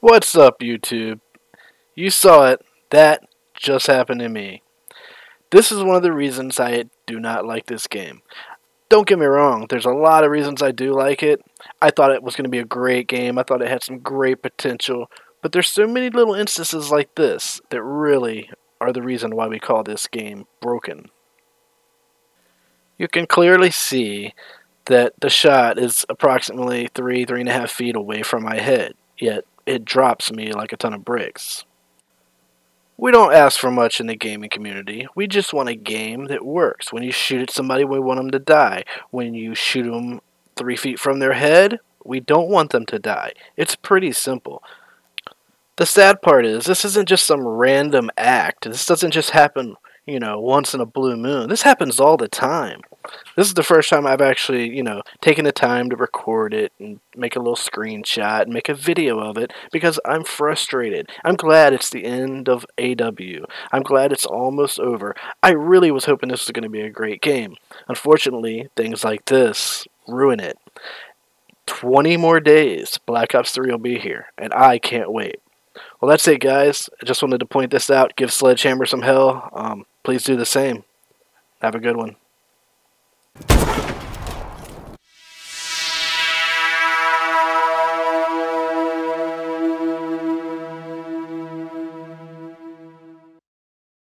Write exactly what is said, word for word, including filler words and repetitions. What's up, YouTube? You saw it. That just happened to me. This is one of the reasons I do not like this game. Don't get me wrong, there's a lot of reasons I do like it. I thought it was going to be a great game. I thought it had some great potential. But there's so many little instances like this that really are the reason why we call this game broken. You can clearly see that the shot is approximately three, three and a half feet away from my head, yet it drops me like a ton of bricks. We don't ask for much in the gaming community. We just want a game that works. When you shoot at somebody, we want them to die. When you shoot them three feet from their head, we don't want them to die. It's pretty simple. The sad part is, this isn't just some random act. This doesn't just happen, you know, once in a blue moon. This happens all the time. This is the first time I've actually, you know, taken the time to record it and make a little screenshot and make a video of it because I'm frustrated. I'm glad it's the end of A W. I'm glad it's almost over. I really was hoping this was going to be a great game. Unfortunately, things like this ruin it. twenty more days, Black Ops three will be here, and I can't wait. Well, that's it, guys. I just wanted to point this out. Give Sledgehammer some hell. Um, please do the same. Have a good one.